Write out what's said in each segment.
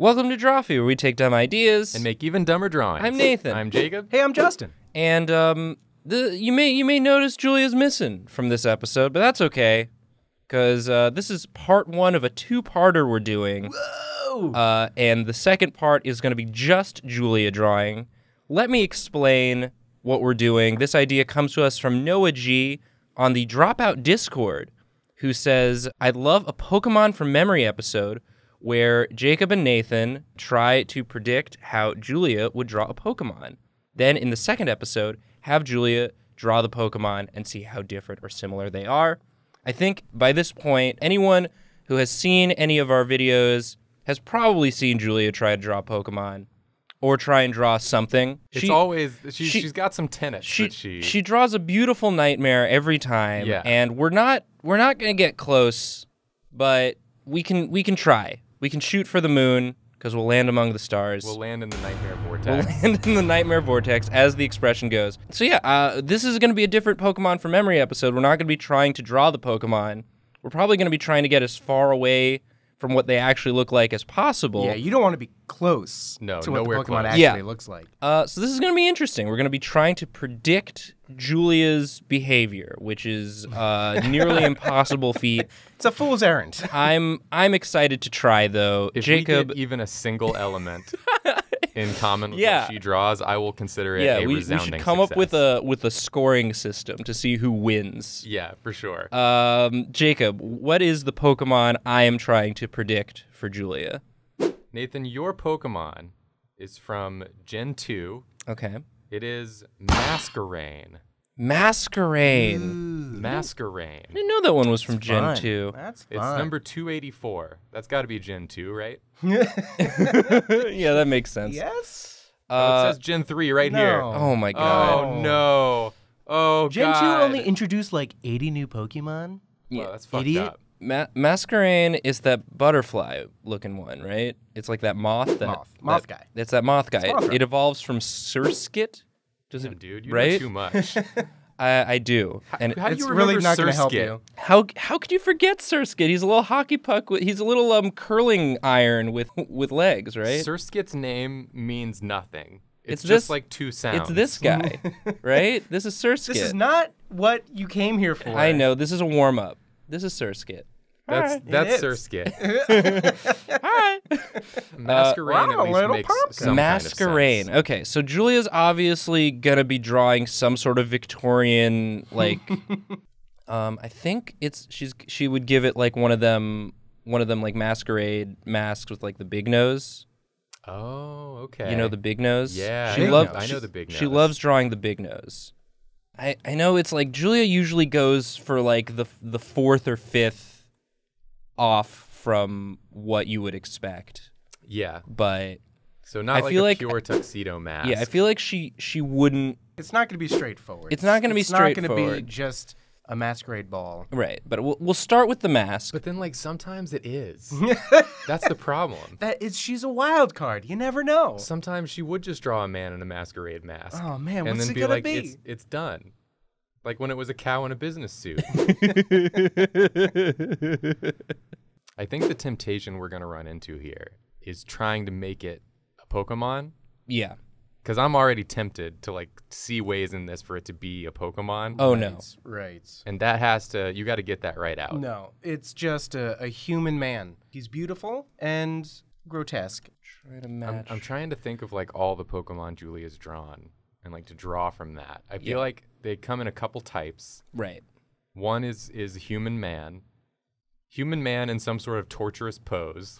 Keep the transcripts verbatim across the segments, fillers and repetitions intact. Welcome to Drawfee, where we take dumb ideas and make even dumber drawings. I'm Nathan. I'm Jacob. Hey, I'm Justin. And um, the, you may you may notice Julia's missing from this episode, but that's okay, because uh, this is part one of a two-parter we're doing. Whoa! Uh, and the second part is going to be just Julia drawing. Let me explain what we're doing. This idea comes to us from Noah G. on the Dropout Discord, who says, "I'd love a Pokemon from memory episode where Jacob and Nathan try to predict how Julia would draw a Pokemon. Then in the second episode, have Julia draw the Pokemon and see how different or similar they are." I think by this point, anyone who has seen any of our videos has probably seen Julia try to draw Pokemon or try and draw something. It's she, always, she, she, she's got some tenets she, that she... She draws a beautiful nightmare every time, yeah. And we're not, we're not gonna get close, but we can, we can try. We can shoot for the moon, because we'll land among the stars. We'll land in the nightmare vortex. We'll land in the nightmare vortex, as the expression goes. So yeah, uh, this is going to be a different Pokemon from memory episode. We're not going to be trying to draw the Pokemon. We're probably going to be trying to get as far away from what they actually look like as possible. Yeah, you don't want to be close no, to what the Pokemon close. actually yeah. looks like. Uh, so this is going to be interesting. We're going to be trying to predict Julia's behavior, which is uh, nearly impossible feat. It's a fool's errand. I'm I'm excited to try though. If Jacob, we get even a single element in common with yeah. what she draws, I will consider it yeah, a we, resounding we should come success. up with a with a scoring system to see who wins. Yeah, for sure. Um, Jacob, what is the Pokemon I am trying to predict for Julia? Nathan, your Pokemon is from Gen two. Okay. It is Masquerain. Masquerain. Ooh. Masquerain. I didn't know that one was from Gen two. That's fun. It's number two eighty-four. That's got to be Gen two, right? Yeah, that makes sense. Yes? Uh, oh, it says Gen three right no. here. Oh, my God. Oh, no. Oh, Gen God. Gen two only introduced, like, eighty new Pokemon? Yeah, wow, that's fucked Idiot. up. Ma Masquerain is that butterfly-looking one, right? It's like that moth. That, moth. Moth that, guy. It's that moth guy. Moth it, it evolves from Surskit. Does Damn, it, dude, you right? know too much. I, I do. And how, how do you it's remember really not going to help you. How how could you forget Surskit? He's a little hockey puck. With, he's a little um curling iron with with legs, right? Surskit's name means nothing. It's, it's just this, like two sounds. It's this guy, right? This is Surskit. This is not what you came here for. I know. This is a warm up. This is Surskit. That's right. That's Surskit. All right. Masquerain uh, wow, makes some Masquerain. Kind of okay, so Julia's obviously gonna be drawing some sort of Victorian, like, um, I think it's she's she would give it like one of them one of them like masquerade masks with like the big nose. Oh, okay. You know the big nose? Yeah. She loves. I know the big nose. She loves drawing the big nose. I, I know it's like Julia usually goes for like the the fourth or fifth off from what you would expect. Yeah. But so not I like feel a like, pure tuxedo mask. Yeah, I feel like she she wouldn't It's not going to be straightforward. It's not going to be straightforward. It's not going to be just a masquerade ball. Right, but we'll we'll start with the mask. But then like sometimes it is. That's the problem. That is, she's a wild card. You never know. Sometimes she would just draw a man in a masquerade mask. Oh man, what's it gonna be? And then be like, it's, it's done. Like when it was a cow in a business suit. I think the temptation we're gonna run into here is trying to make it a Pokemon. Yeah. Because I'm already tempted to like see ways in this for it to be a Pokemon. Oh right. no, right. And that has to, you got to get that right out. No, it's just a, a human man. He's beautiful and grotesque. Try to match. I'm, I'm trying to think of like all the Pokemon Julia's drawn and like to draw from that. I feel yeah. like they come in a couple types. Right. One is is human man, human man in some sort of torturous pose.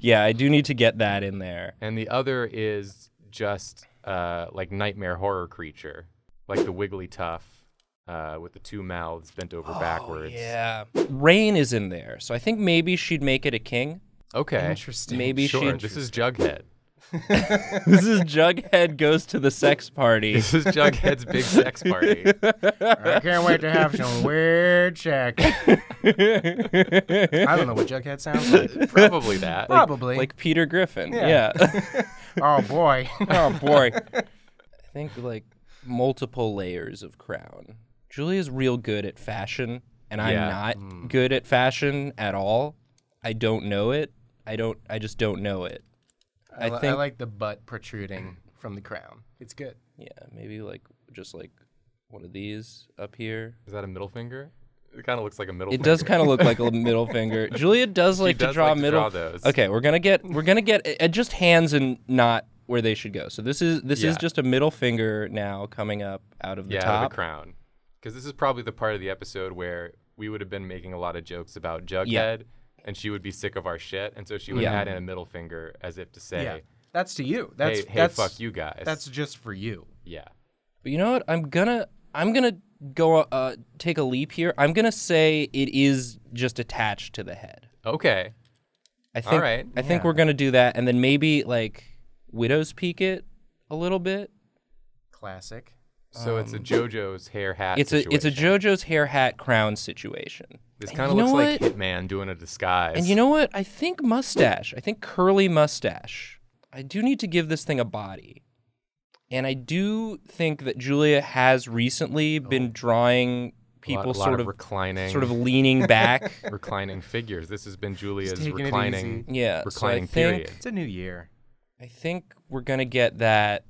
Yeah, I do need to get that in there. And the other is just uh, like nightmare horror creature, like the Wigglytuff uh, with the two mouths bent over oh, backwards. Yeah, Rain is in there, so I think maybe she'd make it a king. Okay, interesting. Maybe sure. She'd... This is Jughead. This is Jughead goes to the sex party. This is Jughead's big sex party. I can't wait to have some weird sex. I don't know what Jughead sounds like. Probably that. Probably. Like, like Peter Griffin. Yeah. yeah. Oh, boy. Oh, boy. I think, like, multiple layers of crown. Julia's real good at fashion, and yeah. I'm not mm. good at fashion at all. I don't know it. I don't. I just don't know it. I, I, think, I like the butt protruding from the crown. It's good. Yeah, maybe like just like one of these up here. Is that a middle finger? It kind of looks like a middle. It finger. does kind of look like a middle finger. Julia does like does to draw like middle. To draw those. Okay, we're gonna get we're gonna get uh, just hands and not where they should go. So this is this yeah. is just a middle finger now coming up out of the yeah, top. Out of the crown. Because this is probably the part of the episode where we would have been making a lot of jokes about Jughead, yeah. and she would be sick of our shit, and so she would yeah. add in a middle finger as if to say, yeah. "That's to you. That's hey, hey that's, fuck you guys. That's just for you." Yeah. But you know what? I'm gonna I'm gonna go uh, take a leap here. I'm gonna say it is just attached to the head. Okay. I think. All right. I yeah. think we're gonna do that, and then maybe like widow's peak it a little bit. Classic. So um, it's a JoJo's hair hat it's situation. A, it's a JoJo's hair hat crown situation. This kind of looks like Hitman doing a disguise. And you know what? I think mustache. I think curly mustache. I do need to give this thing a body. And I do think that Julia has recently oh. been drawing people a lot, a lot sort of, of reclining, sort of leaning back. Reclining figures. This has been Julia's reclining, yeah, reclining so period. Think, it's a new year. I think we're going to get that.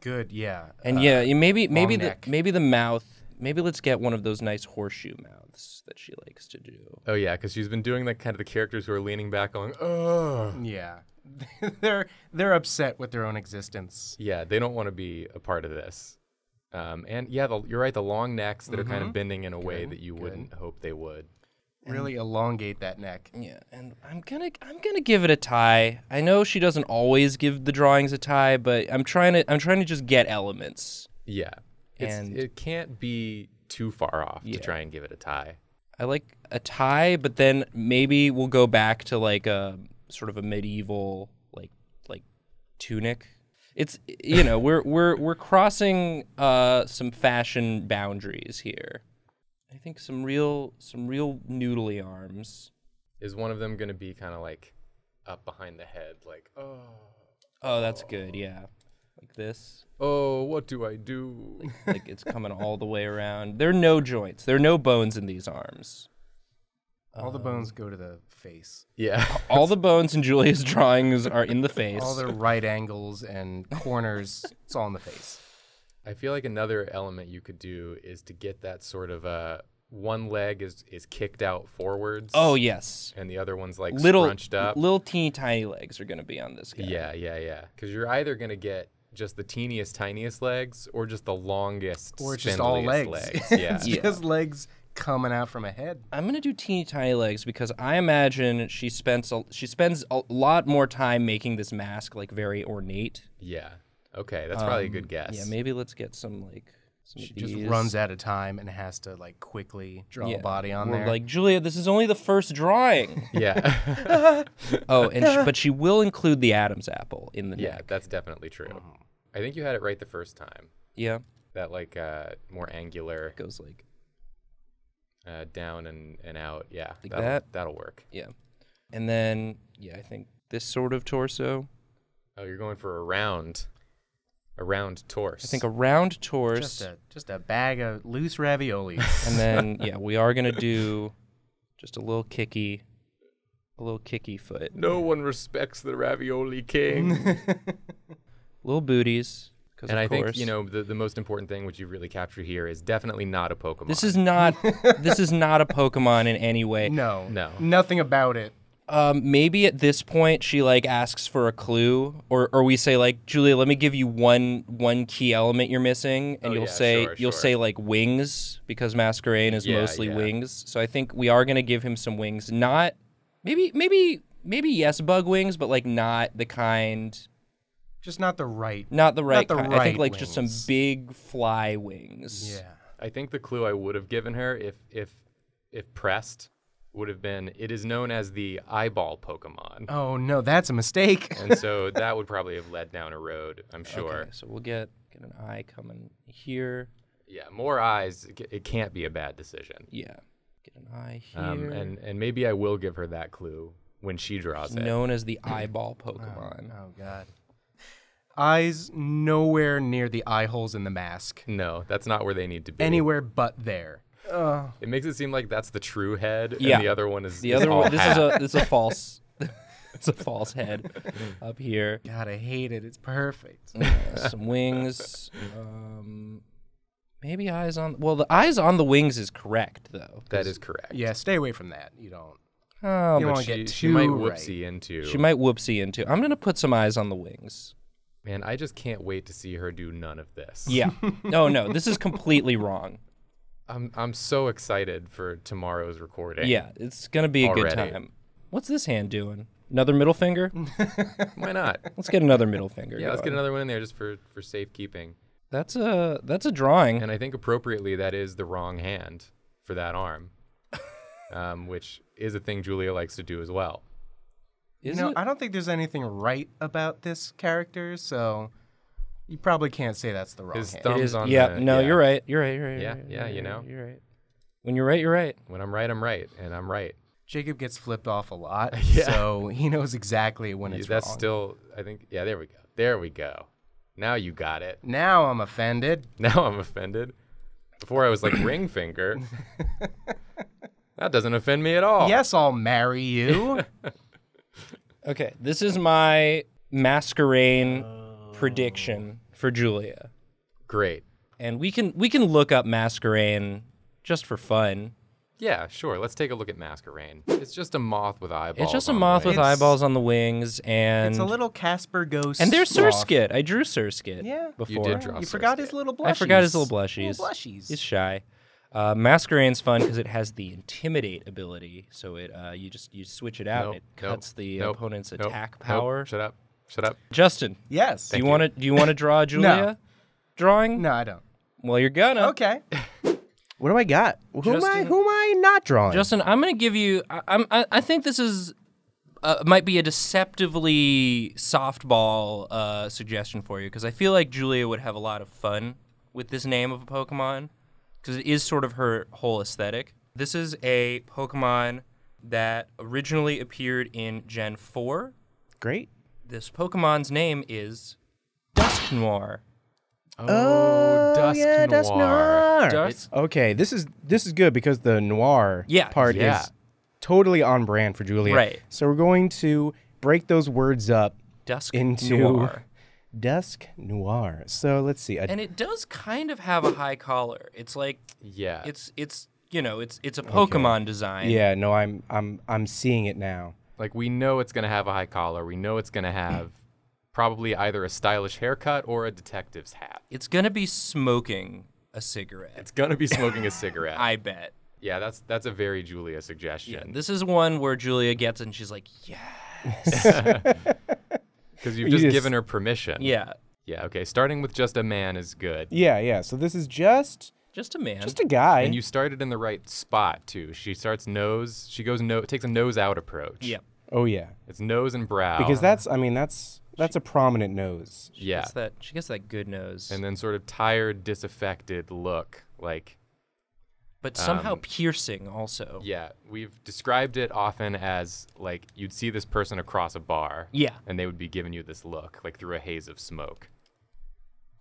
Good, yeah. And uh, yeah, maybe maybe the neck. maybe the mouth. Maybe let's get one of those nice horseshoe mouths that she likes to do. Oh yeah, because she's been doing like kind of the characters who are leaning back, going, "Oh." Yeah, they're they're upset with their own existence. Yeah, they don't want to be a part of this. Um, and yeah, the, you're right. The long necks that mm-hmm. are kind of bending in a good, way that you good. wouldn't hope they would. And really elongate that neck. Yeah, and I'm gonna I'm gonna give it a tie. I know she doesn't always give the drawings a tie, but I'm trying to I'm trying to just get elements. Yeah, and it's, it can't be too far off yeah. to try and give it a tie. I like a tie, but then maybe we'll go back to like a sort of a medieval like like tunic. It's you know we're we're we're crossing uh, some fashion boundaries here. I think some real, some real noodly arms. Is one of them gonna be kind of like up behind the head, like oh, oh, that's oh. good, yeah, like this. Oh, what do I do? Like, like it's coming all the way around. There are no joints. There are no bones in these arms. All um, the bones go to the face. Yeah. All the bones in Julia's drawings are in the face. All the right angles and corners. It's all in the face. I feel like another element you could do is to get that sort of uh, one leg is, is kicked out forwards. Oh, yes. And the other one's like little, scrunched up. Little teeny tiny legs are going to be on this guy. Yeah, yeah, yeah. Because you're either going to get just the teeniest, tiniest legs or just the longest, or just all legs. legs. Yeah. It's yeah. just legs coming out from a head. I'm going to do teeny tiny legs because I imagine she spends a, she spends a lot more time making this mask like very ornate. Yeah. Okay, that's probably um, a good guess. Yeah, maybe let's get some like some She of these. just runs out of time and has to like quickly draw yeah. a body on We're there. Like, Julia, this is only the first drawing. Yeah. oh, and she, but she will include the Adam's apple in the yeah, neck. Yeah, that's definitely true. Mm-hmm. I think you had it right the first time. Yeah. That like uh, more angular. It goes like uh, down and, and out. Yeah, like that'll, that. That'll work. Yeah. And then, yeah, I think this sort of torso. Oh, you're going for a round. A round torso. I think a round torso. Just a, just a bag of loose raviolis. And then, yeah, we are going to do just a little kicky, a little kicky foot. No one respects the ravioli king. Little booties. And of I course. think, you know, the, the most important thing which you really capture here is definitely not a Pokemon. This is not, this is not a Pokemon in any way. No. No. Nothing about it. Um, maybe at this point she like asks for a clue, or or we say like, Julia, let me give you one one key element you're missing, and oh, you'll yeah, say sure, you'll sure. say like wings, because Masquerain is yeah, mostly yeah. wings. So I think we are gonna give him some wings, not maybe maybe maybe yes bug wings, but like not the kind. Just not the right. Not the right. Not the kind. Right I think like wings. Just some big fly wings. Yeah. I think the clue I would have given her if if if pressed. Would have been, it is known as the eyeball Pokemon. Oh no, that's a mistake. And so that would probably have led down a road, I'm sure. Okay, so we'll get, get an eye coming here. Yeah, more eyes, it can't be a bad decision. Yeah, get an eye here. Um, and, and maybe I will give her that clue when she draws it. Known as the eyeball Pokemon. Oh, oh God. Eyes nowhere near the eye holes in the mask. No, that's not where they need to be. Anywhere but there. Uh, it makes it seem like that's the true head, yeah. and the other one is the other is all one. Hat. This is a this is a false. It's a false head up here. God, I hate it. It's perfect. Uh, some wings. Um, maybe eyes on... Well, the eyes on the wings is correct, though. That is correct. Yeah, stay away from that. You don't... Oh, you don't but she, get she might whoopsie right. into... She might whoopsie into... I'm going to put some eyes on the wings. Man, I just can't wait to see her do none of this. Yeah. No, no. This is completely wrong. I'm I'm so excited for tomorrow's recording. Yeah, it's going to be a already. good time. What's this hand doing? Another middle finger? Why not? Let's get another middle finger. Yeah, let's on. get another one in there just for, for safekeeping. That's a, that's a drawing. And I think appropriately that is the wrong hand for that arm, um, which is a thing Julia likes to do as well. Is you know, it? I don't think there's anything right about this character, so... You probably can't say that's the wrong His hand. Thumb's on yeah, the, no, yeah. you're right. You're right. You're right. You're yeah, right, yeah, right, you know. You're right. When you're right, you're right. When I'm right, I'm right, and I'm right. Jacob gets flipped off a lot, yeah. so he knows exactly when yeah, it's that's wrong. That's still, I think, yeah, there we go. There we go. Now you got it. Now I'm offended. Now I'm offended. Before I was like ring finger. That doesn't offend me at all. Yes, I'll marry you. Okay, this is my Masquerain... Uh, prediction for Julia. Great. And we can we can look up Masquerain just for fun. Yeah, sure. Let's take a look at Masquerain. It's just a moth with eyeballs. It's just a moth with eyeballs on the wings, and it's a little Casper ghost. And there's Surskit. I drew Surskit. Yeah, before. You did draw Surskit. You forgot his little blushies. I forgot his little blushies. Little blushies. He's shy. Uh, Masquerain's fun because it has the intimidate ability. So it uh, you just you switch it out. Nope, and it cuts nope, the nope, opponent's nope, attack power. Nope, shut up. Shut up. Justin. Yes. Do you, you. want to do you want to draw a Julia no. drawing? No, I don't. Well, you're gonna. Okay. What do I got? Who Justin, am I who am I not drawing? Justin, I'm going to give you I I'm, I I think this is uh, might be a deceptively softball uh, suggestion for you because I feel like Julia would have a lot of fun with this name of a Pokémon because it is sort of her whole aesthetic. This is a Pokémon that originally appeared in Gen four. Great. This Pokemon's name is Dusknoir. Oh, oh Dusknoir. Yeah, Dusknoir. Dusk okay, this is this is good because the noir yeah, part yeah. is totally on brand for Julia. Right. So we're going to break those words up Dusk into noir. Dusknoir. So let's see. And it does kind of have a high collar. It's like yeah. It's it's you know it's it's a Pokemon okay. design. Yeah. No, I'm I'm I'm seeing it now. Like, we know it's going to have a high collar. We know it's going to have probably either a stylish haircut or a detective's hat. It's going to be smoking a cigarette. It's going to be smoking a cigarette. I bet. Yeah, that's that's a very Julia suggestion. Yeah, this is one where Julia gets it and she's like, yes. Because you've just, you just given her permission. Yeah. Yeah, okay. Starting with just a man is good. Yeah, yeah. So this is just... Just a man. Just a guy. And you started in the right spot, too. She starts nose. She goes no. takes a nose-out approach. Yep. Oh, yeah. It's nose and brow. Because that's, I mean, that's that's she, a prominent nose. She yeah. Gets that, she gets that good nose. And then sort of tired, disaffected look, like... But somehow um, piercing, also. Yeah. We've described it often as, like, you'd see this person across a bar. Yeah. And they would be giving you this look, like through a haze of smoke.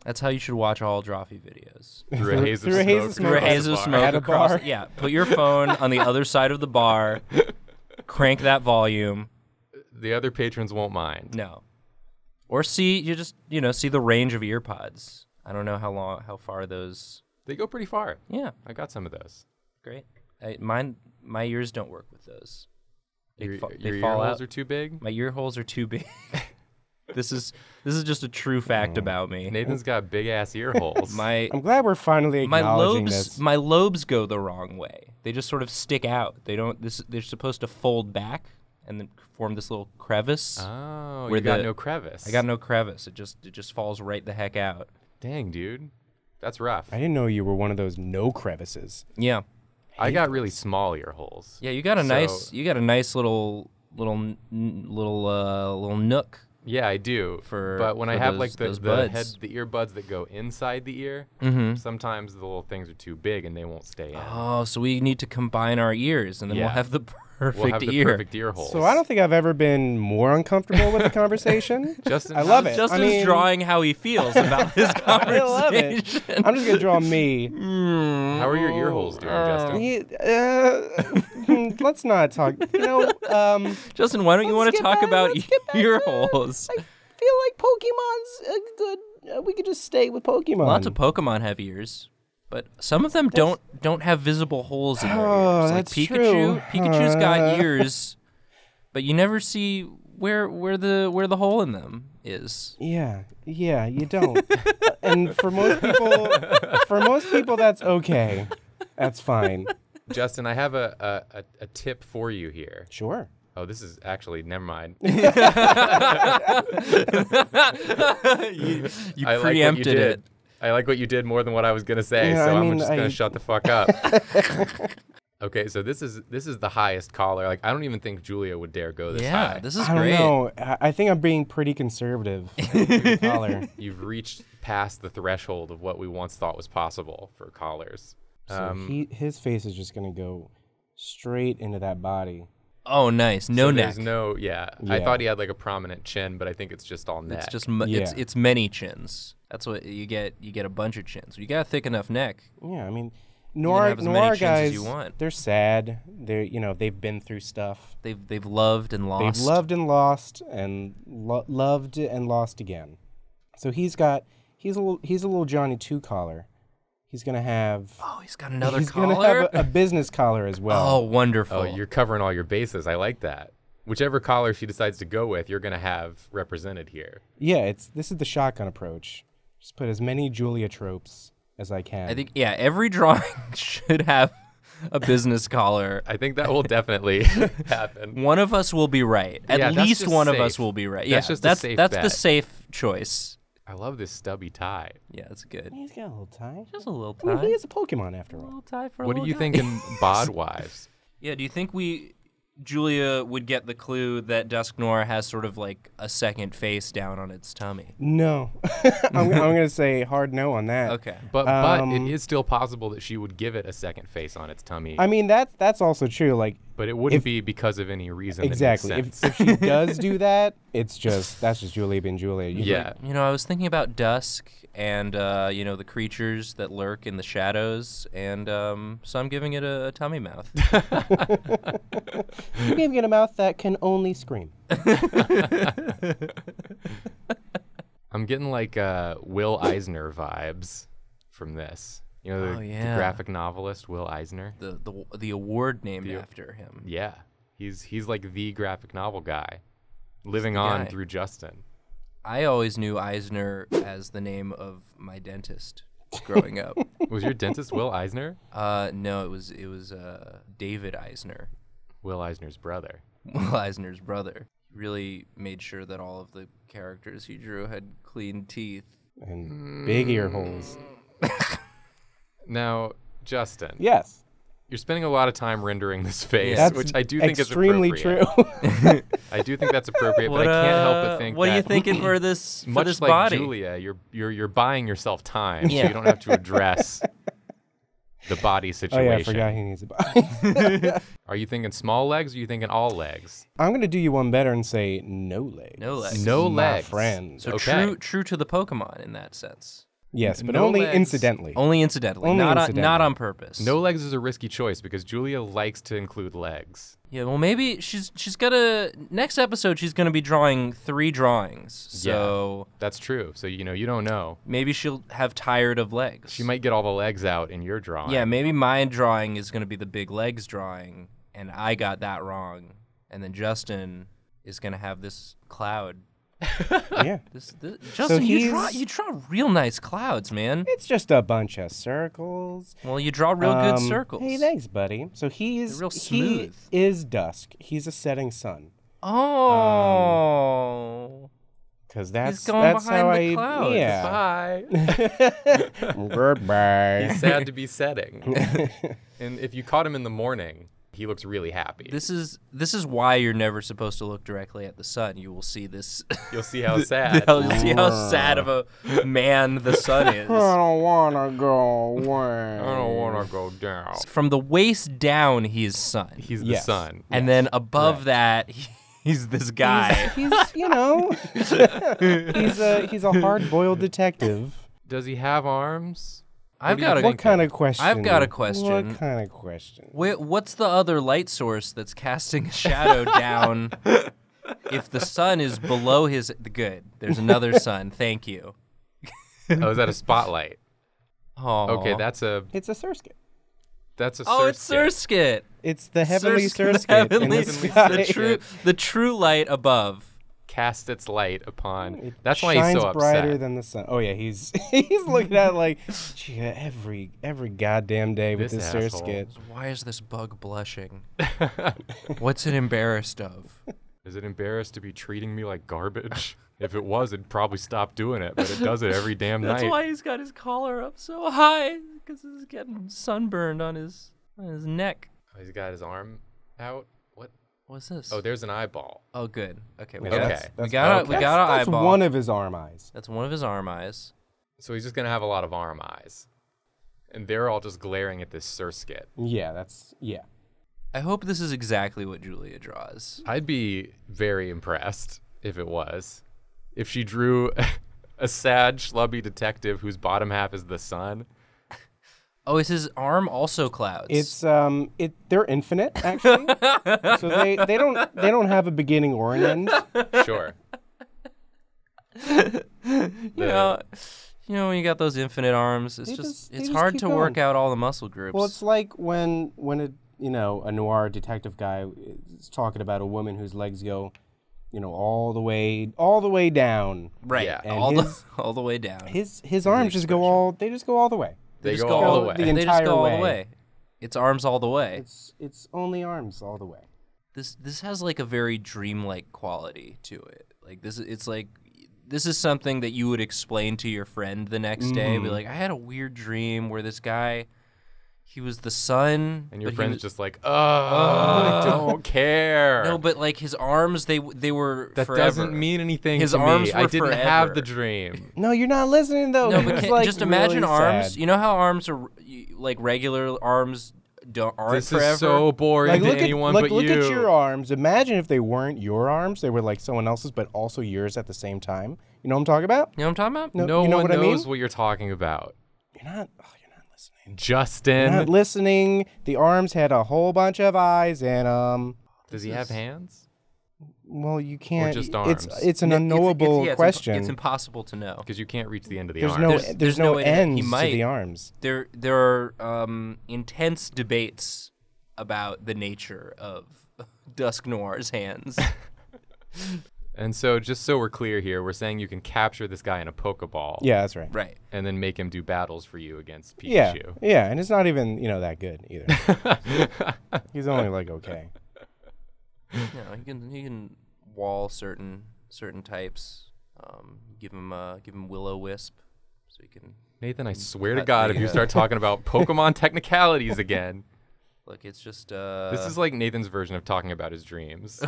That's how you should watch all Drawfee videos. Through a haze of smoke. Through a haze of smoke. At a bar. Yeah. Put your phone on the other side of the bar. Crank that volume. The other patrons won't mind. No. Or see you just you know see the range of ear pods. I don't know how long how far those. They go pretty far. Yeah. I got some of those. Great. I, mine my ears don't work with those. They your fa your they fall ear holes out. are too big. My ear holes are too big. This is this is just a true fact about me. Nathan's got big ass ear holes. my I'm glad we're finally acknowledging my lobes, this. My lobes go the wrong way. They just sort of stick out. They don't. This they're supposed to fold back and then form this little crevice. Oh, you got the, no crevice. I got no crevice. It just it just falls right the heck out. Dang, dude, that's rough. I didn't know you were one of those no crevices. Yeah, I, I got those. really small ear holes. Yeah, you got a so, nice you got a nice little little little uh, little nook. Yeah, I do. For but when for I have those, like the the, head, the earbuds that go inside the ear, mm-hmm. sometimes the little things are too big and they won't stay in. Oh, so we need to combine our ears, and then yeah. we'll have the perfect we'll have ear. the perfect ear holes. So I don't think I've ever been more uncomfortable with the conversation. Justin, I love it. Justin's I mean, drawing how he feels about this conversation. I love it. I'm just gonna draw me. How are your ear holes doing, uh, Justin? Uh, Let's not talk. You know, um, Justin, why don't you want to talk back, about ear holes? I feel like Pokemon's a good. Uh, we could just stay with Pokemon. Lots of Pokemon have ears, but some of them that's... don't don't have visible holes in their oh, ears. Like that's Pikachu, true. Pikachu's uh... got ears, but you never see where where the where the hole in them is. Yeah, yeah, you don't. And for most people, for most people, that's okay. That's fine. Justin, I have a, a, a tip for you here. Sure. Oh, this is actually, never mind. you you I preempted like it. I like what you did more than what I was going to say, yeah, so I mean, I'm just going to I... shut the fuck up. Okay, so this is this is the highest collar. Like, I don't even think Julia would dare go this yeah, high. Yeah, this is I great. I don't know. I think I'm being pretty conservative. Pretty collar. You've reached past the threshold of what we once thought was possible for collars. So um, he, his face is just gonna go straight into that body. Oh, nice. No so neck. There's no, yeah. yeah. I thought he had like a prominent chin, but I think it's just all neck. It's just yeah. it's it's many chins. That's what you get. You get a bunch of chins. You got a thick enough neck. Yeah, I mean, noir noir guys, as you want. They're sad. They're you know they've been through stuff. They've they've loved and lost. They've loved and lost and lo loved and lost again. So he's got he's a little, he's a little Johnny Two Collar. He's gonna have. Oh, he's got another he's collar. He's gonna have a, a business collar as well. Oh, wonderful! Oh, you're covering all your bases. I like that. Whichever collar she decides to go with, you're gonna have represented here. Yeah, it's this is the shotgun approach. Just put as many Julia tropes as I can. I think yeah, every drawing should have a business collar. I think that will definitely happen. One of us will be right. At yeah, least one safe. of us will be right. That's yeah, just that's a safe that's bet. the safe choice. I love this stubby tie. Yeah, it's good. He's got a little tie. Just a little tie. I mean, he is a Pokemon after all. A little tie for a What are you guy. thinking bod-wise? Yeah, do you think we, Julia, would get the clue that Dusknoir has sort of like a second face down on its tummy? No. I'm, I'm going to say hard no on that. Okay. But um, but it is still possible that she would give it a second face on its tummy. I mean, that's, that's also true. Like, But it wouldn't if, be because of any reason. Exactly. That makes sense. If, if she does do that, it's just that's just Julia being Julia. You yeah. Like, you know, I was thinking about dusk and uh, you know the creatures that lurk in the shadows, and um, so I'm giving it a, a tummy mouth. You're giving it a mouth that can only scream. I'm getting like uh, Will Eisner vibes from this. You know, the, oh, yeah. the graphic novelist Will Eisner. The the the award named the, after him. Yeah, he's he's like the graphic novel guy, living on guy. through Justin. I always knew Eisner as the name of my dentist growing up. Was your dentist Will Eisner? Uh, no, it was it was uh, David Eisner. Will Eisner's brother. Will Eisner's brother. He really made sure that all of the characters he drew had clean teeth and big ear holes. Now, Justin. Yes. You're spending a lot of time rendering this face, that's which I do think is appropriate. Extremely true. I do think that's appropriate, what, but I can't uh, help but think. What that are you thinking for this? For much this like body? Julia, you're you're you're buying yourself time, yeah. so you don't have to address the body situation. Oh yeah, I forgot he needs a body. Are you thinking small legs? Or are you thinking all legs? I'm gonna do you one better and say no legs. No legs. No My legs. Friends. So okay. true, true to the Pokemon in that sense. Yes, but no only legs. incidentally. Only incidentally. Only not incidentally. On, not on purpose. No legs is a risky choice because Julia likes to include legs. Yeah, well maybe she's she's gotta next episode she's gonna be drawing three drawings. So yeah, that's true. So you know, you don't know. Maybe she'll have tired of legs. She might get all the legs out in your drawing. Yeah, maybe my drawing is gonna be the big legs drawing and I got that wrong. And then Justin is gonna have this cloud. Yeah. This, this, Justin, so you draw you draw real nice clouds, man. It's just a bunch of circles. Well, you draw real um, good circles. Hey, thanks, buddy. So he's They're real smooth. He is dusk. He's a setting sun. Oh. Because um, that's he's going that's behind how the I clouds. Yeah. Bye. Goodbye. He's sad to be setting. And if you caught him in the morning. He looks really happy. This is this is why you're never supposed to look directly at the sun. You will see this. You'll see how sad. You'll see how sad of a man the sun is. I don't wanna go away. I don't wanna go down. From the waist down, he's sun. He's the yes. sun. And yes. then above right. that, he's this guy. He's, he's you know, he's a he's a hard-boiled detective. Does he have arms? I've got a what kind of question? I've got a question. What kind of question? Wait, what's the other light source that's casting a shadow down? If the sun is below his good, there's another sun. Thank you. Oh, is that a spotlight? Oh, okay, that's a. It's a Surskit. That's a. Oh, Surskit. It's Surskit. It's the heavenly Surskit. Heavenly, the, the true, the true light above. Cast its light upon. It That's why he's so upset. Shines brighter than the sun. Oh yeah, he's he's looking at it like, gee, every every goddamn day with this, this Surskit. Why is this bug blushing? What's it embarrassed of? Is it embarrassed to be treating me like garbage? If it was, it'd probably stop doing it, but it does it every damn That's night. That's why he's got his collar up so high, because he's getting sunburned on his on his neck. Oh, he's got his arm out. What's this? Oh, there's an eyeball. Oh, good. Okay, we yeah, got, that's, that's, we got, okay. A, we got an eyeball. That's one of his arm eyes. That's one of his arm eyes. So he's just going to have a lot of arm eyes. And they're all just glaring at this Surskit. Yeah, that's, yeah. I hope this is exactly what Julia draws. I'd be very impressed if it was. If she drew a sad, schlubby detective whose bottom half is the sun. Oh, is his arm also clouds? It's um, it they're infinite actually, so they, they don't they don't have a beginning or an end. Sure. you the, know, you know when you got those infinite arms, it's just, just it's just hard to going. work out all the muscle groups. Well, it's like when when a you know a noir detective guy is talking about a woman whose legs go, you know, all the way all the way down. Right. Yeah. And all his, the all the way down. His his arms just go all they just go all the way. They, they just go all the way. The they just go way. all the way. It's arms all the way. It's it's only arms all the way. This this has like a very dreamlike quality to it. Like this, it's like this is something that you would explain to your friend the next mm. day. Be like, I had a weird dream where this guy, he was the sun. And your friend's was, just like, oh, uh, I don't care. No, but like his arms, they they were that forever. doesn't mean anything his to arms me. Were I didn't forever. have the dream. No, you're not listening though. No, but can, like just imagine really arms. Sad. You know how arms are like regular arms don't aren't this forever. This is so boring like, to look anyone at, like, but look you. Look at your arms. Imagine if they weren't your arms; they were like someone else's, but also yours at the same time. You know what I'm talking about? You know what I'm talking about? No, no you know one what knows I mean? what you're talking about. You're not. Oh, you're Justin. Not listening. The arms had a whole bunch of eyes and um. Does he have hands? Well, you can't. Or just arms. It's it's an unknowable it's, it's, yeah, question. It's, imp it's impossible to know because you can't reach the end of the there's arms. No, there's, there's, there's no, no ends to the arms. There there are um, intense debates about the nature of Dusknoir's hands. And so, just so we're clear here, we're saying you can capture this guy in a Pokeball. Yeah, that's right. Right. And then make him do battles for you against Pikachu. Yeah, yeah, and it's not even, you know, that good either. He's only, like, okay. No, he can, he can wall certain certain types. Um, give him uh, give him Will-O-Wisp so he can... Nathan, I swear to God, if you start talking about Pokemon technicalities again... Look, it's just... Uh... This is like Nathan's version of talking about his dreams.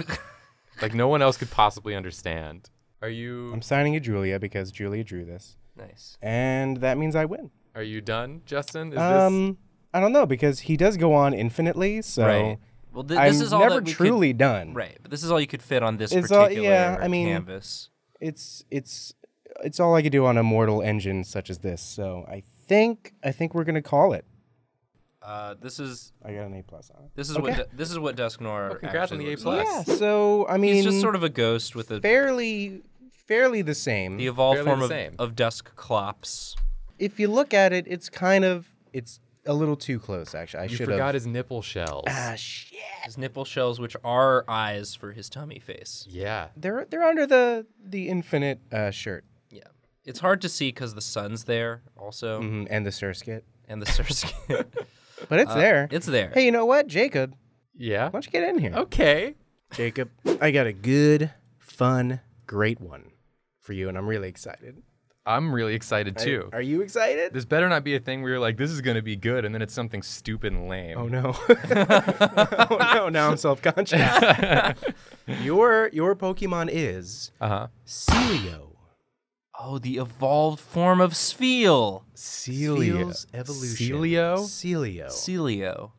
Like, no one else could possibly understand. Are you... I'm signing a Julia because Julia drew this. Nice. And that means I win. Are you done, Justin? Is um, this... I don't know, because he does go on infinitely, so right. well, th this I'm is all never we truly could... done. Right, but this is all you could fit on this it's particular all, yeah, I mean, canvas. It's, it's, it's all I could do on a mortal engine such as this, so I think, I think we're going to call it. Uh, this is. I got an A plus on it. This is okay. what this is what Dusknoir. Oh, congrats on the A plus. Like. Yeah. So I mean, he's just sort of a ghost with a fairly, fairly the same. The evolved form of, of Duskclops. If you look at it, it's kind of it's a little too close. Actually, I should have. You forgot his nipple shells. Ah shit. His nipple shells, which are eyes for his tummy face. Yeah. They're they're under the the infinite uh, shirt. Yeah. It's hard to see because the sun's there also. Mm-hmm. And the Surskit. And the Surskit. But it's uh, there. It's there. Hey, you know what, Jacob? Yeah? Why don't you get in here? Okay. Jacob, I got a good, fun, great one for you, and I'm really excited. I'm really excited, too. I, are you excited? This better not be a thing where you're like, this is going to be good, and then it's something stupid and lame. Oh, no. Oh, no, now I'm self-conscious. your, your Pokemon is uh-huh. Sealeo. Oh, the evolved form of Spheal. Sealeo. Sealeo. Evolution. Sealeo. Sealeo.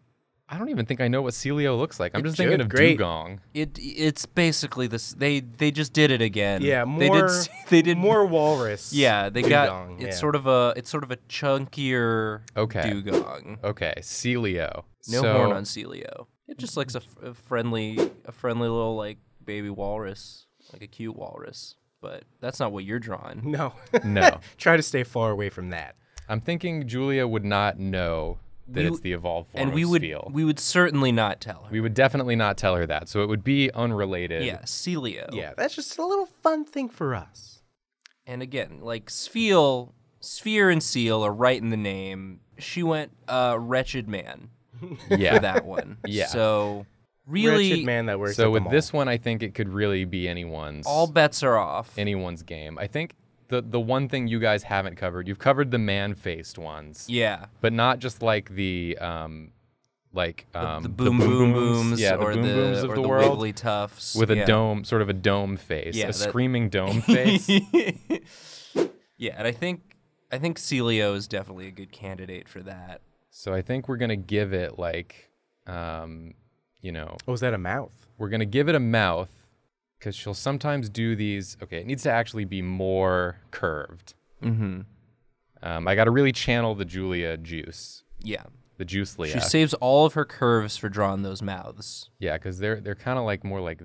I don't even think I know what Sealeo looks like. I'm it just thinking of great. Dewgong. It it's basically this. They they just did it again. Yeah, more. They did. They did more walrus. Yeah, they Dewgong, got. It's yeah. sort of a. It's sort of a chunkier. Okay. Dewgong. Okay. Sealeo. No so, horn on Sealeo. It just looks a, a friendly, a friendly little like baby walrus, like a cute walrus. But that's not what you're drawing. No. No. Try to stay far away from that. I'm thinking Julia would not know. That you, it's the evolved form and we of would Spheal. We would certainly not tell her. We would definitely not tell her that. So it would be unrelated. Yeah, Sealeo. Yeah, that's just a little fun thing for us. And again, like Spheal, Sphere and Seal are right in the name. She went uh, wretched man yeah. for that one. Yeah. So really wretched man that works. So at with the mall. This one I think it could really be anyone's. All bets are off. Anyone's game. I think The, the one thing you guys haven't covered, you've covered the man-faced ones. Yeah. But not just like the, um, like, um, the, the boom the boom booms. Yeah, the boom the, booms of the, the world. Or the Wigglytuffs. With yeah. a dome, sort of a dome face. Yeah, a that... screaming dome face. Yeah, and I think, I think Sealeo is definitely a good candidate for that. So I think we're going to give it like, um, you know. Oh, is that a mouth? We're going to give it a mouth. Because she'll sometimes do these. Okay, it needs to actually be more curved. Mm-hmm. Um, I got to really channel the Julia juice. Yeah. The juice Leah. She saves all of her curves for drawing those mouths. Yeah, because they're they're kind of like more like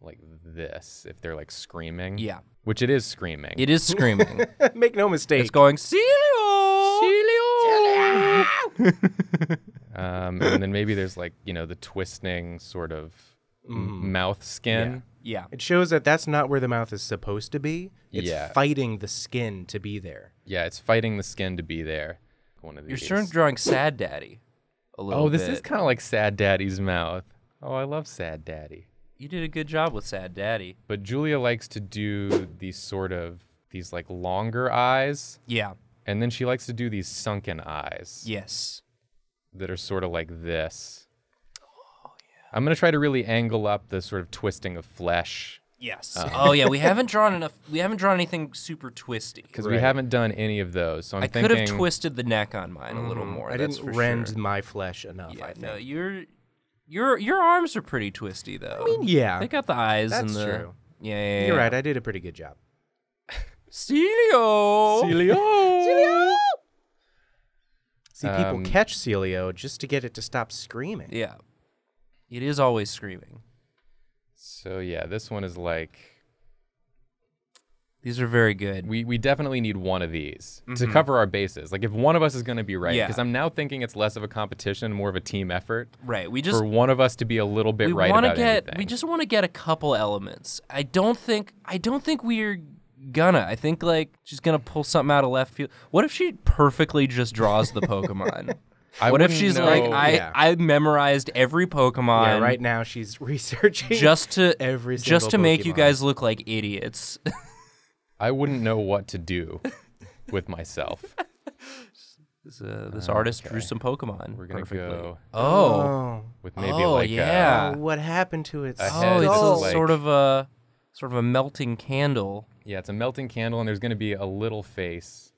like this if they're like screaming. Yeah. Which it is screaming. It is screaming. Make no mistake. It's going Sealeo. Sealeo. Sealeo. um, and then maybe there's like you know the twisting sort of mm. mouth skin. Yeah. Yeah. It shows that that's not where the mouth is supposed to be. It's yeah. fighting the skin to be there. Yeah, it's fighting the skin to be there. One of these. You're sure drawing Sad Daddy a little bit. Oh, this bit. Is kind of like Sad Daddy's mouth. Oh, I love Sad Daddy. You did a good job with Sad Daddy. But Julia likes to do these sort of, these like longer eyes. Yeah. And then she likes to do these sunken eyes. Yes. That are sort of like this. I'm gonna try to really angle up the sort of twisting of flesh. Yes. Um, oh yeah, we haven't drawn enough. We haven't drawn anything super twisty because right. we haven't done any of those. So I'm I thinking I could have twisted the neck on mine a little more. I that's didn't for rend sure. my flesh enough. Yeah, I think. No, your your your arms are pretty twisty though. I mean, yeah, they got the eyes. That's and the, true. Yeah, yeah, yeah, you're right. I did a pretty good job. Sealeo. Sealeo. Sealeo. See, people um, catch Sealeo just to get it to stop screaming. Yeah. It is always screaming. So yeah, this one is like. These are very good. We we definitely need one of these mm-hmm. to cover our bases. Like if one of us is going to be right, because yeah. I'm now thinking it's less of a competition, more of a team effort. Right. We just for one of us to be a little bit we right about get, anything. We just want to get a couple elements. I don't think I don't think we're gonna. I think like she's gonna pull something out of left field. What if she perfectly just draws the Pokemon? I what if she's know, like, I, yeah. I memorized every Pokemon. Yeah, right now she's researching just to every single just to Pokemon. Make you guys look like idiots. I wouldn't know what to do with myself. This, uh, this uh, artist okay. drew some Pokemon. We're gonna perfectly. Go. Oh, with maybe oh, like yeah. A, what happened to its? Oh, it's like, sort of a sort of a melting candle. Yeah, it's a melting candle, and there's gonna be a little face.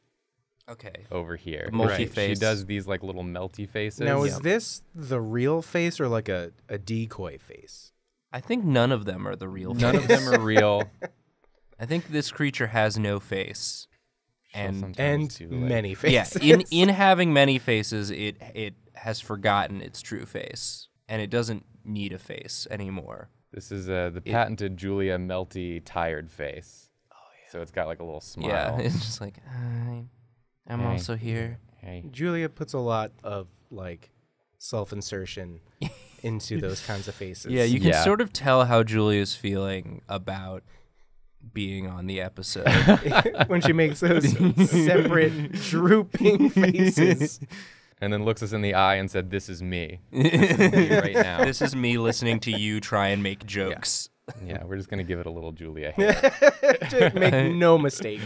Okay. Over here. Multi-face. Right. She does these like little melty faces. Now is yeah. this the real face or like a, a decoy face? I think none of them are the real face. None of them are real. I think this creature has no face. She'll and and do, like, many faces. Yeah, in, in having many faces, it it has forgotten its true face. And it doesn't need a face anymore. This is uh, the patented it, Julia melty tired face. Oh yeah. So it's got like a little smile. Yeah, it's just like I I'm hey. Also here. Hey. Julia puts a lot of like self-insertion into those kinds of faces. Yeah, you can yeah. sort of tell how Julia's feeling about being on the episode when she makes those separate drooping faces. And then looks us in the eye and said, "This is me. This is me right now. This is me listening to you try and make jokes." Yeah, yeah we're just gonna give it a little Julia hair. Make no mistake.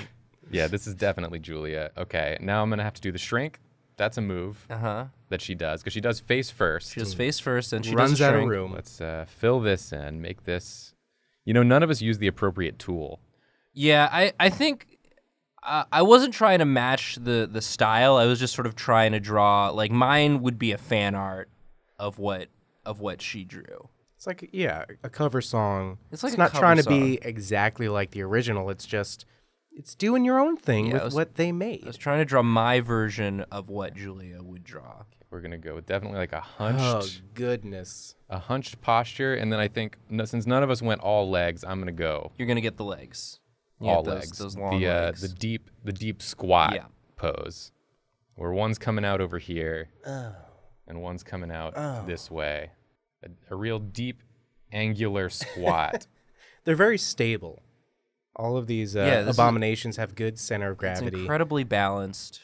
Yeah, this is definitely Julia. Okay, now I'm going to have to do the shrink. That's a move uh-huh. that she does, because she does face first. She does face first, and she runs out of room. Let's uh, fill this in, make this... You know, none of us use the appropriate tool. Yeah, I, I think... Uh, I wasn't trying to match the, the style. I was just sort of trying to draw... Like, mine would be a fan art of what of what she drew. It's like, yeah, a cover song. It's like it's not trying to be exactly like the original. It's just, it's doing your own thing with what they made. I was trying to draw my version of what Julia would draw. We're gonna go with definitely like a hunched, oh goodness, a hunched posture, and then I think no, since none of us went all legs, I'm gonna go. You're gonna get the legs, you all those, legs, those long the, uh, legs, the deep, the deep squat yeah. pose, where one's coming out over here, oh. and one's coming out oh. this way, a, a real deep, angular squat. They're very stable. All of these uh, yeah, abominations is, have good center of gravity. It's incredibly balanced.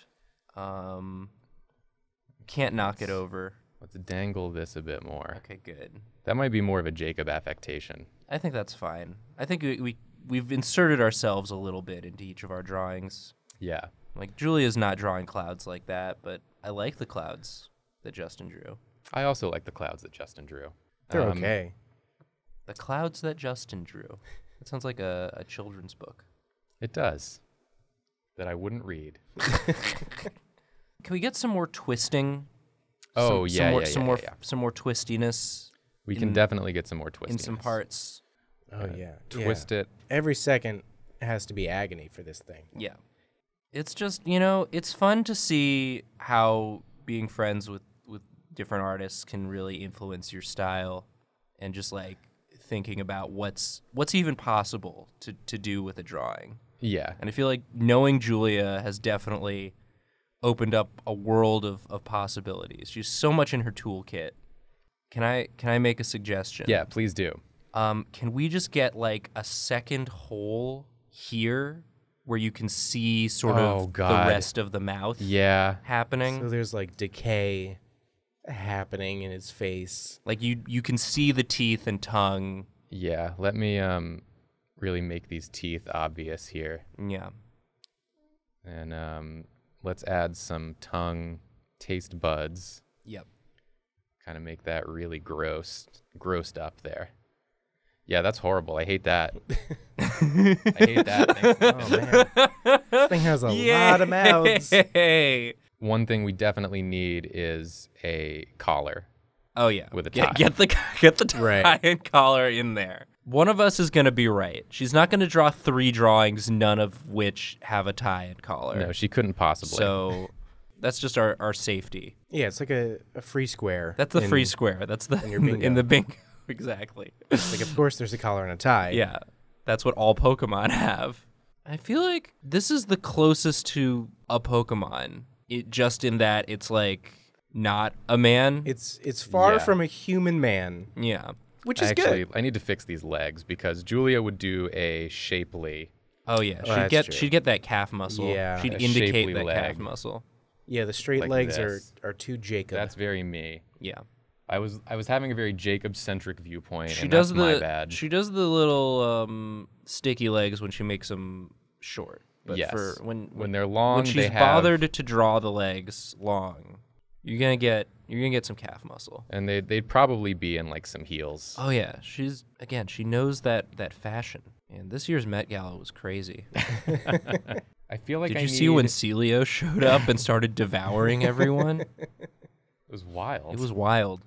Um, Can't knock let's, it over. Let's dangle this a bit more. Okay, good. That might be more of a Jacob affectation. I think that's fine. I think we, we, we've inserted ourselves a little bit into each of our drawings. Yeah. Like, Julia's not drawing clouds like that, but I like the clouds that Justin drew. I also like the clouds that Justin drew. They're um, okay. The clouds that Justin drew. That sounds like a, a children's book. It does. That I wouldn't read. Can we get some more twisting? Oh, some, yeah, some more, yeah, some yeah, more, yeah. Some more twistiness. We in, can definitely get some more twistiness. In some parts. Oh, yeah. yeah. Twist yeah. it. Every second has to be agony for this thing. Yeah. It's just, you know, it's fun to see how being friends with, with different artists can really influence your style and just, like, thinking about what's what's even possible to, to do with a drawing. Yeah. And I feel like knowing Julia has definitely opened up a world of, of possibilities. She's so much in her toolkit. Can I can I make a suggestion? Yeah, please do. Um, can we just get like a second hole here where you can see sort oh, of God. the rest of the mouth yeah. happening? So there's like decay happening in his face. Like you you can see the teeth and tongue. Yeah, let me um really make these teeth obvious here. Yeah. And um let's add some tongue taste buds. Yep. Kind of make that really gross, grossed up there. Yeah, that's horrible. I hate that. I hate that. Thing. Oh, man. This thing has a Yay. lot of mouths. One thing we definitely need is a collar. Oh, yeah. With a tie. Get, get the, get the tie right. and collar in there. One of us is going to be right. She's not going to draw three drawings, none of which have a tie and collar. No, she couldn't possibly. So that's just our, our safety. Yeah, it's like a, a free square. That's the in, free square. That's the in, your bingo. in the bingo. Exactly. Like, of course there's a collar and a tie. Yeah, that's what all Pokemon have. I feel like this is the closest to a Pokemon, it, just in that it's like not a man. It's, it's far yeah. from a human man. Yeah. Which is Actually, good. I need to fix these legs because Julia would do a shapely. Oh yeah, she'd oh, get true. she'd get that calf muscle. Yeah, she'd indicate that leg. calf muscle. Yeah, the straight like legs this. are are too Jacob. That's very me. Yeah, I was I was having a very Jacob-centric viewpoint. She and does that's the my bad. she does the little um, sticky legs when she makes them short. But yes. for when, when when they're long, when she's they have... bothered to draw the legs long. You're gonna get you're gonna get some calf muscle, and they they'd probably be in like some heels. Oh yeah, she's again she knows that that fashion. And this year's Met Gala was crazy. I feel like did I you need... see when Sealeo showed up and started devouring everyone? It was wild. It was wild.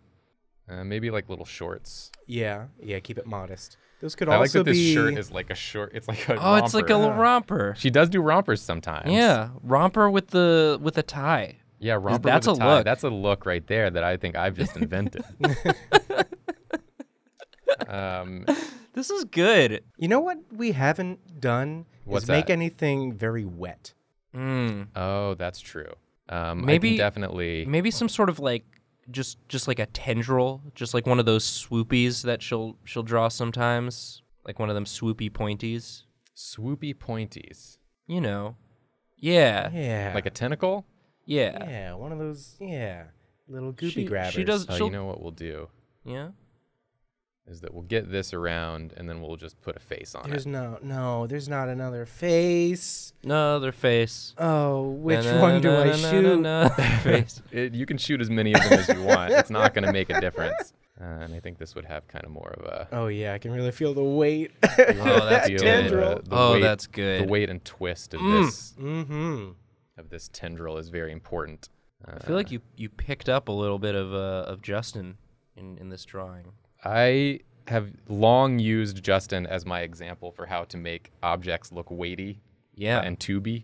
Uh, maybe like little shorts. Yeah, yeah. Keep it modest. Those could I also like that this be... shirt is like a short. It's like a oh, romper. It's like a little romper. She does do rompers sometimes. Yeah, romper with the with a tie. Yeah, romper that's with a, a tie. look. That's a look right there that I think I've just invented. um, this is good. You know what we haven't done What's is that? make anything very wet. Mm. Oh, that's true. Um, maybe I can definitely. Maybe some sort of like just just like a tendril, just like one of those swoopies that she'll she'll draw sometimes, like one of them swoopy pointies. Swoopy pointies. You know. Yeah. Yeah. Like a tentacle. Yeah. Yeah, one of those, yeah, little goopy she, grabbers. She does, oh, you know what we'll do? Yeah? Is that we'll get this around, and then we'll just put a face on there's it. There's no, no, there's not another face. No other face. Oh, which na, na, one do na, I na, shoot? Na, na, na. Face. It, you can shoot as many of them as you want. It's not going to make a difference. Uh, and I think this would have kind of more of a... Oh, yeah, I can really feel the weight. Oh, that's that good. The, the oh, weight, that's good. The weight and twist of mm. this. Mm-hmm. Of this tendril is very important. Uh, I feel like you you picked up a little bit of uh, of Justin in in this drawing. I have long used Justin as my example for how to make objects look weighty. Yeah. And tubey.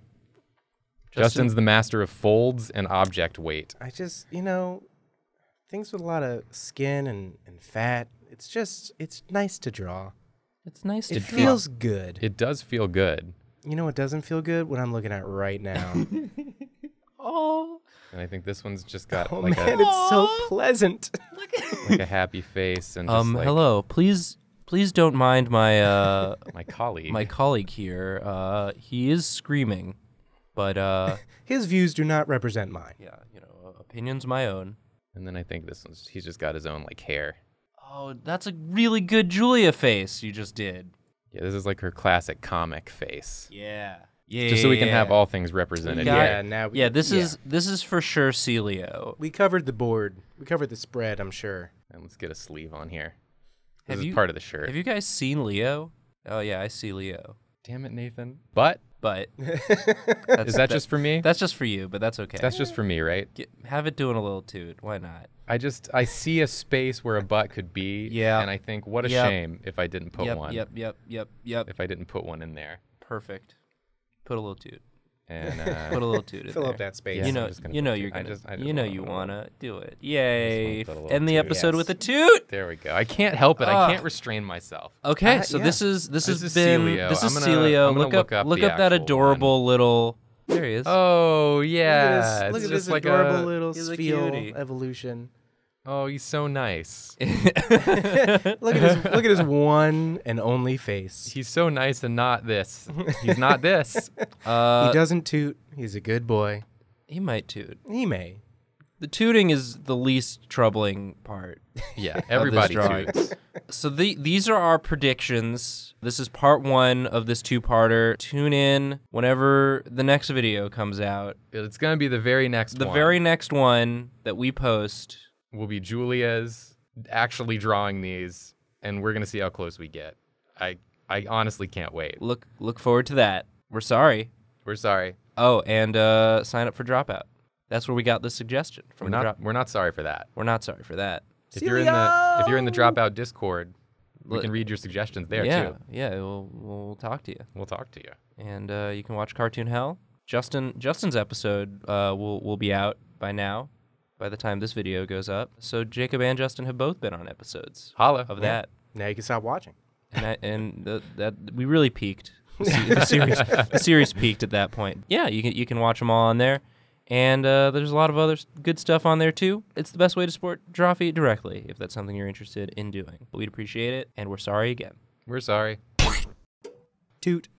Justin, Justin's the master of folds and object weight. I just, you know, things with a lot of skin and, and fat, it's just, it's nice to draw. It's nice to draw. It feels good. It does feel good. You know what doesn't feel good? What I'm looking at right now. Oh. And I think this one's just got oh, like man, a... it's so pleasant. Like a happy face and just um, like... Hello, please... Please don't mind my uh, my colleague. My colleague here. Uh, he is screaming, but uh, his views do not represent mine. Yeah, you know, opinions my own. And then I think this one's, he's just got his own like hair. Oh, that's a really good Julia face you just did. Yeah, this is like her classic comic face. Yeah, yeah. Just so we can have all things represented. Got, yeah, now. We, yeah, this yeah. is this is for sure Sealeo. We covered the board. We covered the spread, I'm sure. And let's get a sleeve on here. This have is you, part of the shirt. Have you guys seen Leo? Oh, yeah, I see Leo. Damn it, Nathan. But? But. That's, is that, that just for me? That's just for you, but that's okay. That's just for me, right? Get, have it doing a little toot. Why not? I just, I see a space where a butt could be, yeah. and I think, what a yep. shame if I didn't put yep, one. Yep, yep, yep, yep. If I didn't put one in there. Perfect. Put a little toot. And uh, put a little toot in Fill there. Up that space. Yes, you know, you know you're gonna, I just, I just you know you wanna do it. Yay! End the toot. episode yes. with a toot. There we go. I can't help it. Uh, I can't restrain myself. Okay, uh, so yeah. this is this, this has is been Sealeo. this is Sealeo. Look up, up look up that adorable one. little. There he is. Oh yeah! Look at this, look it's at this like adorable a, little Spheal evolution. Oh, he's so nice. Look at his look at his one and only face. He's so nice and not this. He's not this. Uh, he doesn't toot. He's a good boy. He might toot. He may. The tooting is the least troubling part. Yeah, everybody toots. So the, these are our predictions. This is part one of this two-parter. Tune in whenever the next video comes out. It's going to be the very next the one. The very next one that we post will be Julia's actually drawing these, and we're gonna see how close we get. I I honestly can't wait. Look look forward to that. We're sorry. We're sorry. Oh, and uh, sign up for Dropout. That's where we got the suggestion from. We're the not, we're not sorry for that. We're not sorry for that. If Sealeo! you're in the if you're in the Dropout Discord, we L can read your suggestions there yeah, too. Yeah, yeah. We'll we'll talk to you. We'll talk to you. And uh, you can watch Cartoon Hell. Justin Justin's episode uh, will will be out by now. By the time this video goes up. So Jacob and Justin have both been on episodes Holla. of yeah. that. Now you can stop watching. And, I, and the, that we really peaked. The, se the, series, the series peaked at that point. Yeah, you can, you can watch them all on there. And uh, there's a lot of other good stuff on there too. It's the best way to support Drawfee directly if that's something you're interested in doing. But we'd appreciate it, and we're sorry again. We're sorry. Toot.